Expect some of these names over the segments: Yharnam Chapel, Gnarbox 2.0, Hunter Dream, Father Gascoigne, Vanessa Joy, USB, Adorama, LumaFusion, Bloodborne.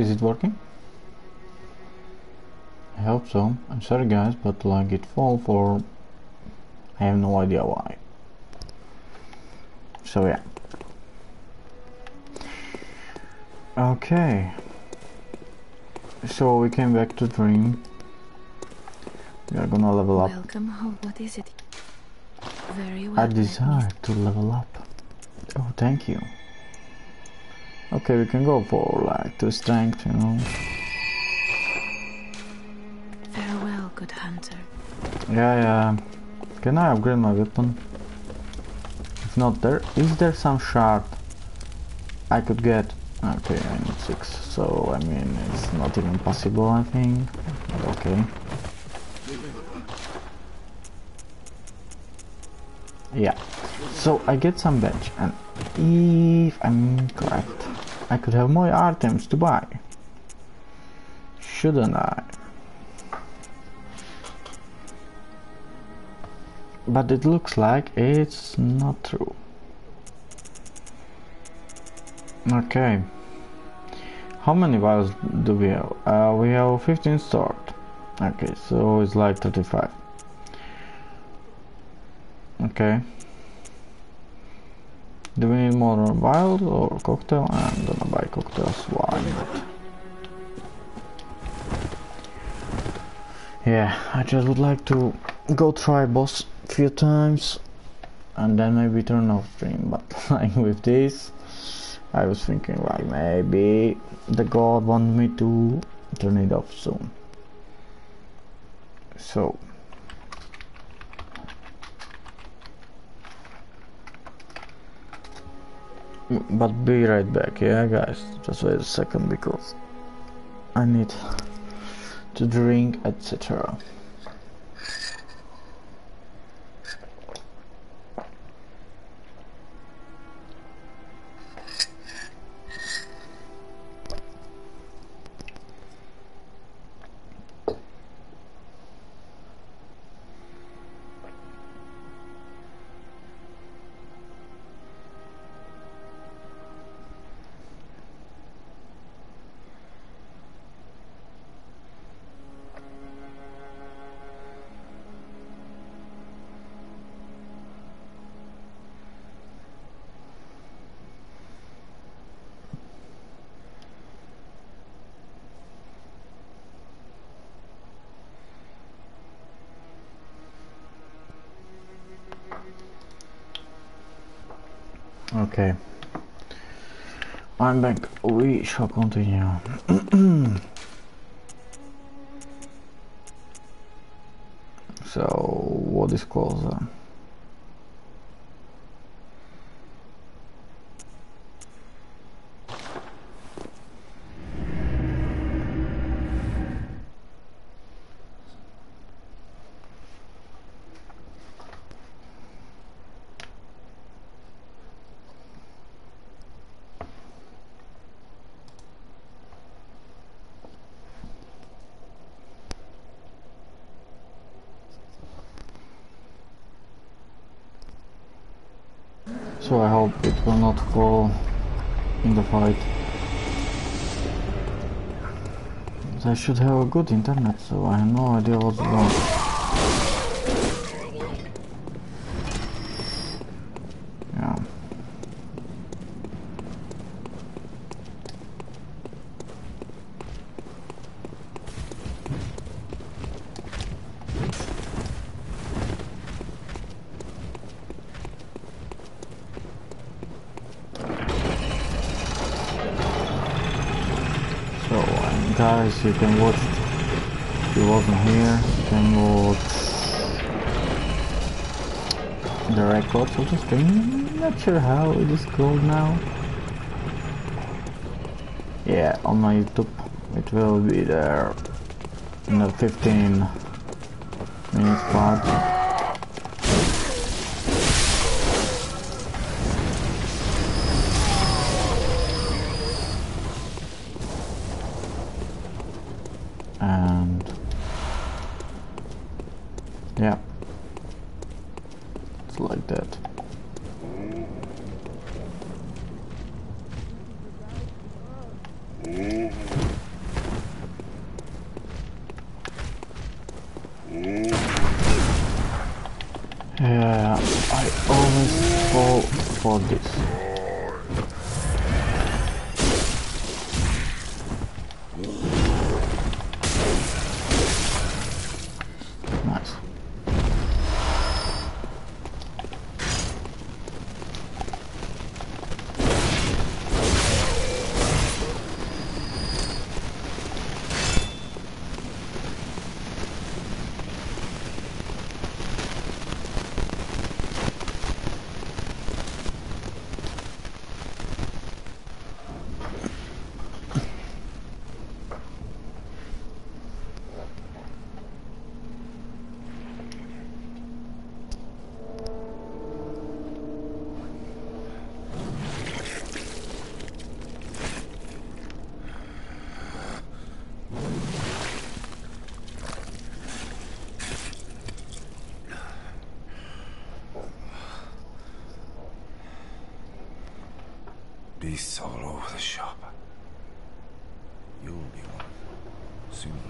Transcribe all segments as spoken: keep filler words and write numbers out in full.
Is it working? I hope so. I'm sorry guys, but like it fall for... I have no idea why. So yeah. Okay. So we came back to Dream. We are gonna level up. Welcome home. What is it? Very well. I desire to level up. Oh, thank you. Okay, we can go for like two strength, you know. Farewell, good hunter. Yeah, yeah. Can I upgrade my weapon? If not, there is there some shard I could get? Okay, I need six, so I mean it's not even possible, I think. But okay. Yeah. So I get some badge, and if I'm correct, I could have more items to buy. Shouldn't I? But it looks like it's not true. Okay. How many vials do we have? Uh, we have fifteen stored. Okay, so it's like thirty-five. Okay. Do we need more vials or cocktail? I'm gonna buy cocktails. Why not? Yeah, I just would like to go try boss a few times and then maybe turn off stream, but like with this I was thinking like maybe the god wants me to turn it off soon. So but be right back, yeah guys, just wait a second because I need to drink, et cetera. Okay, I'm back. We shall continue. So, what is closer? So I hope it will not fall in the fight. I should have a good internet, so I have no idea what's wrong. Yeah. Guys, you can watch, if you wasn't here, you can watch the records of the stream. Not sure how it is called now. Yeah, on my YouTube it will be there in the fifteen minutes part. Mm-hmm. Yeah, I always fall for this. Nice. Beasts all over the shop. You'll be one sooner or later.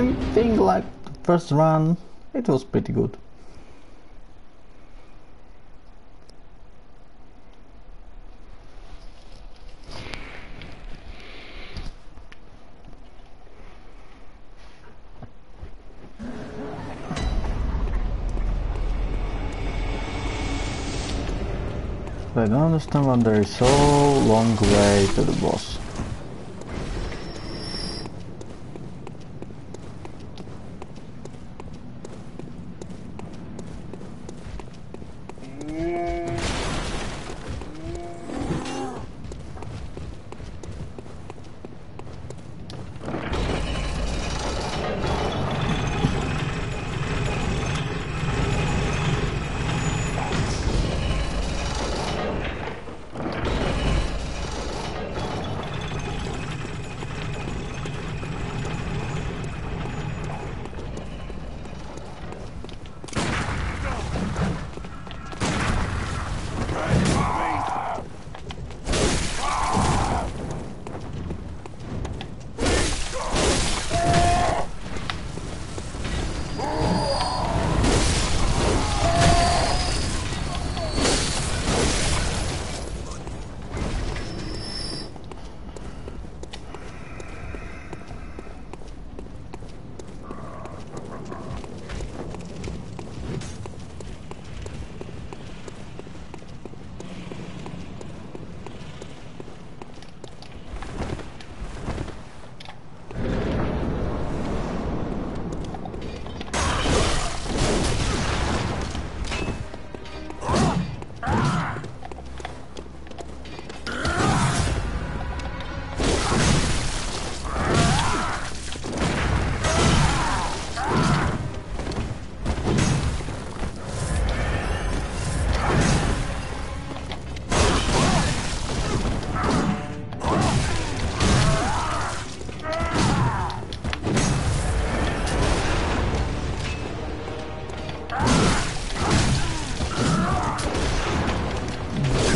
I think like the first run, it was pretty good. I don't understand why there is so long way to the boss.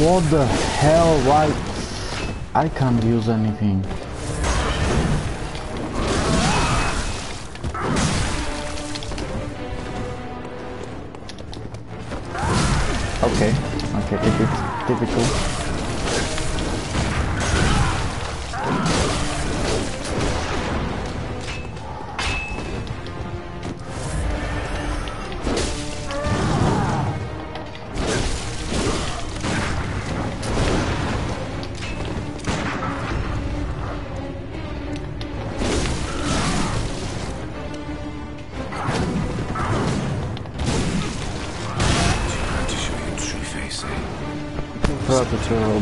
What the hell? Why? I can't use anything. Okay, okay, typical.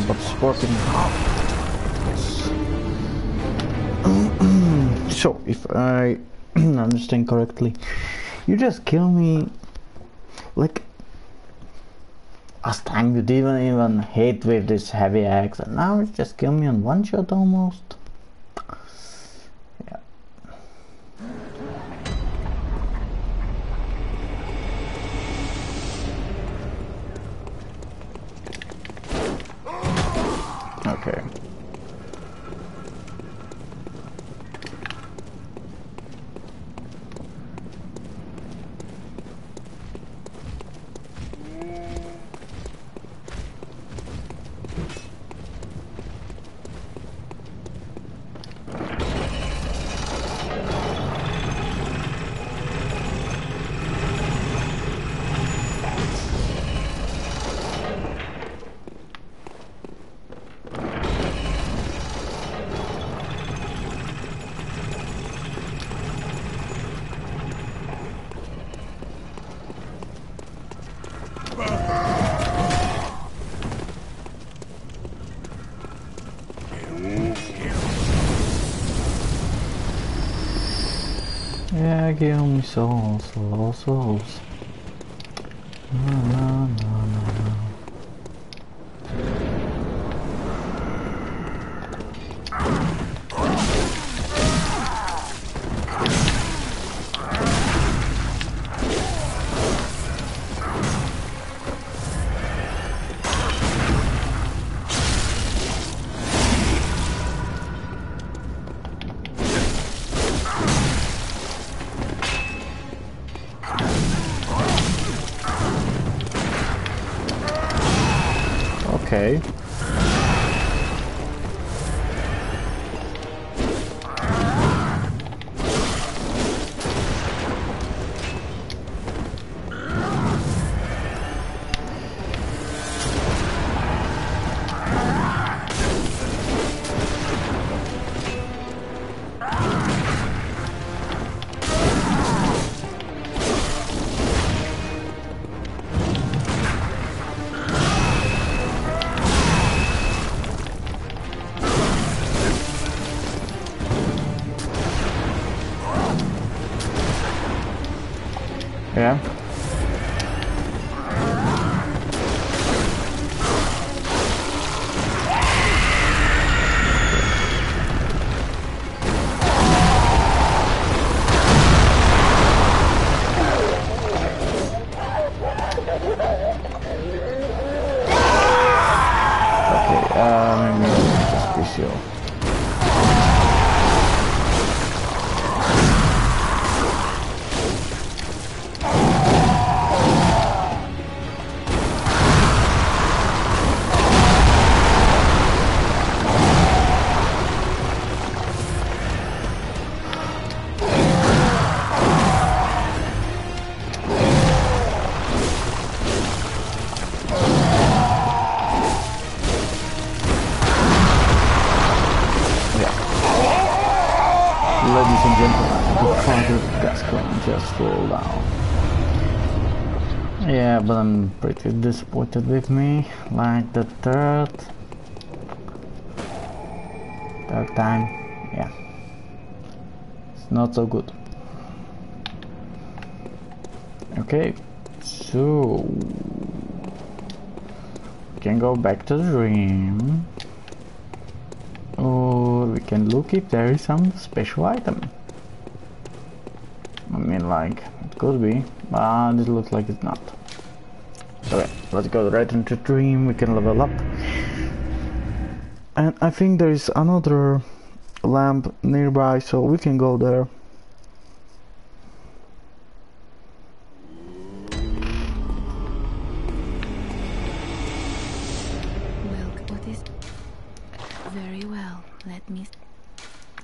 But sporting. So, if I understand correctly, you just kill me like last time. You didn't even hit with this heavy axe, and now you just kill me in one shot almost. Okay. Kill me souls, souls, souls. No, no, no, no, no. Okay. Yeah. Okay, um, just be sure. Ladies and gentlemen, the Father Gascoigne just rolled down. Yeah, but I'm pretty disappointed with me. Like the third... Third time, yeah. It's not so good. Okay, so... we can go back to the dream. Or we can look if there is some special item. I mean, like, it could be, but it looks like it's not. Alright, let's go right into Dream, we can level up. And I think there is another lamp nearby, so we can go there.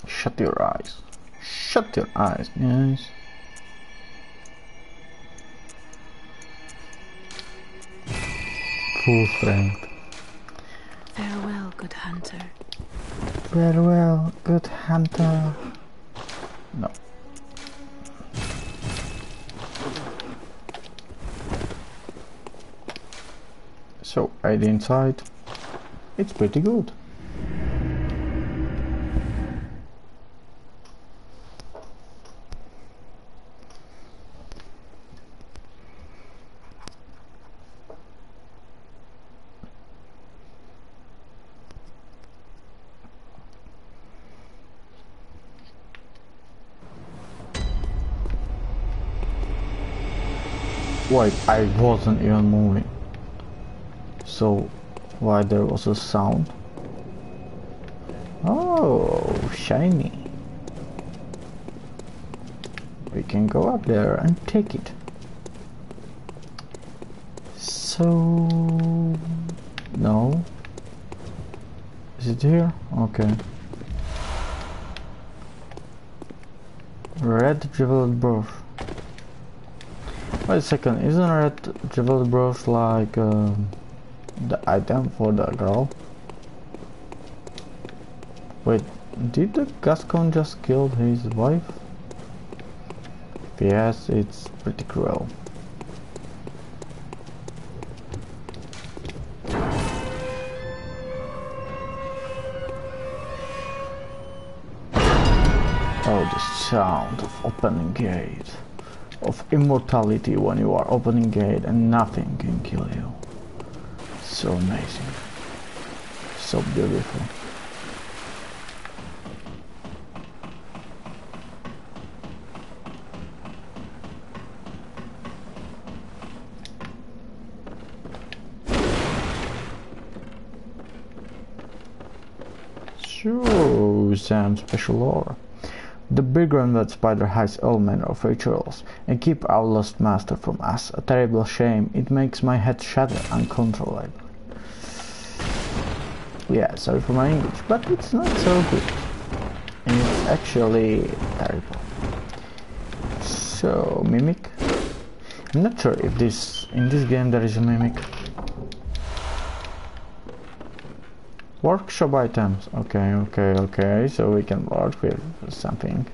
Shut your eyes. Shut your eyes, guys. Full strength. Farewell, good hunter. Farewell, good hunter. No. So, right inside. It's pretty good. Wait, I wasn't even moving. So, why there was a sound? Oh, shiny. We can go up there and take it. So, no. Is it here? Okay. Red Jeweled Birth. Wait a second, isn't Red Jeweled Birth like uh, the item for the girl? Wait, did the Gascon just kill his wife? Yes, it's pretty cruel. Oh, the sound of opening gate. Of immortality when you are opening gate and nothing can kill you. So amazing. So beautiful. So, some special lore. The big red spider hides all manner of rituals and keep our lost master from us. A terrible shame. It makes my head shudder uncontrollably. Yeah, sorry for my English, but it's not so good. And it's actually terrible. So, mimic. I'm not sure if this in this game there is a mimic. Workshop items. Okay, okay, okay. So we can work with something.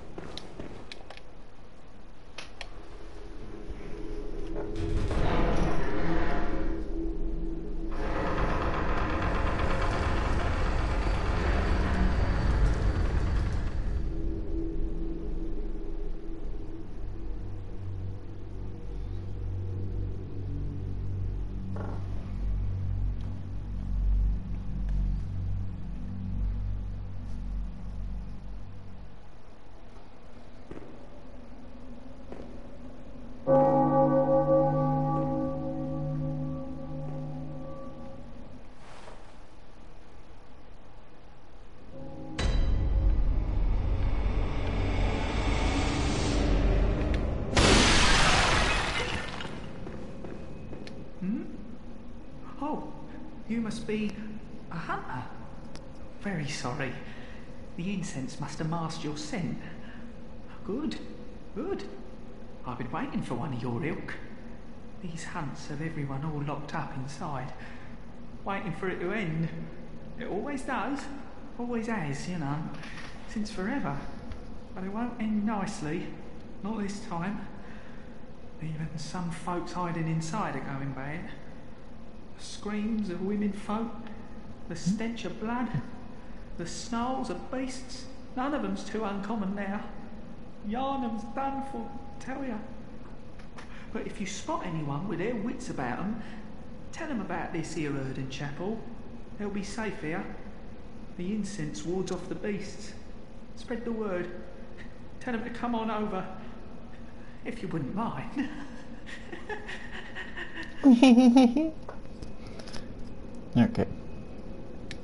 You must be a hunter. Very sorry. The incense must have masked your scent. Good, good. I've been waiting for one of your ilk. These hunts have everyone all locked up inside, waiting for it to end. It always does, always has, you know, since forever. But it won't end nicely, not this time. Even some folks hiding inside are going bad. Screams of women folk, the stench of blood, the snarls of beasts, none of them's too uncommon now. Yharnam's done for, tell ya. But if you spot anyone with their wits about them, tell them about this here Yharnam Chapel. They'll be safe here. The incense wards off the beasts. Spread the word. Tell them to come on over. If you wouldn't mind. Okay.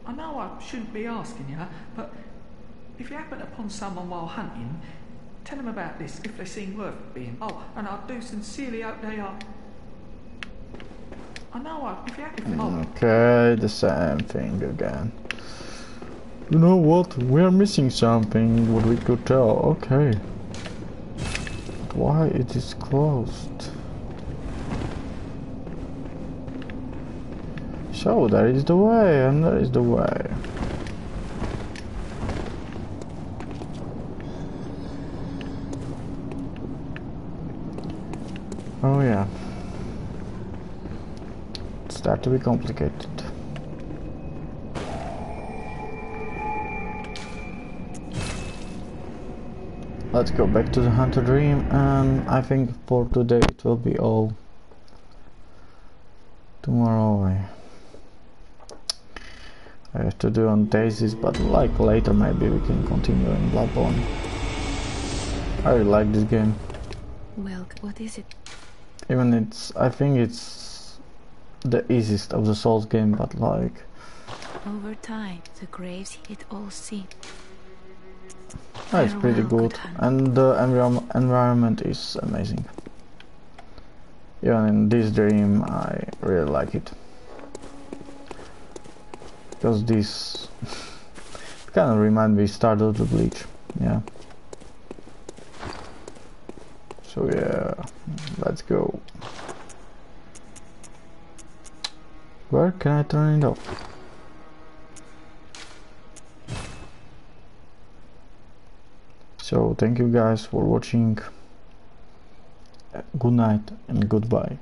I know I shouldn't be asking you, but if you happen upon someone while hunting, tell them about this if they seem worth being. Oh, and I do sincerely hope they are. I know I, if you happen. Oh. Okay, the same thing again. You know what? We're missing something. What we could tell? Okay. Why it is closed? So that is the way, and that is the way. Oh yeah. It starts to be complicated. Let's go back to the Hunter Dream, and I think for today it will be all. Tomorrow I... I have to do on Daisies, but like later maybe we can continue in Bloodborne. I really like this game. Well, what is it? Even it's, I think it's the easiest of the Souls game, but like... Over time, the graves hid all sin. Oh, it's pretty good, and the envirom environment is amazing. Even in this dream, I really like it. Because this kind of remind me start of the Bleach, yeah. So yeah, let's go. Where can I turn it off? So thank you guys for watching. Good night and goodbye.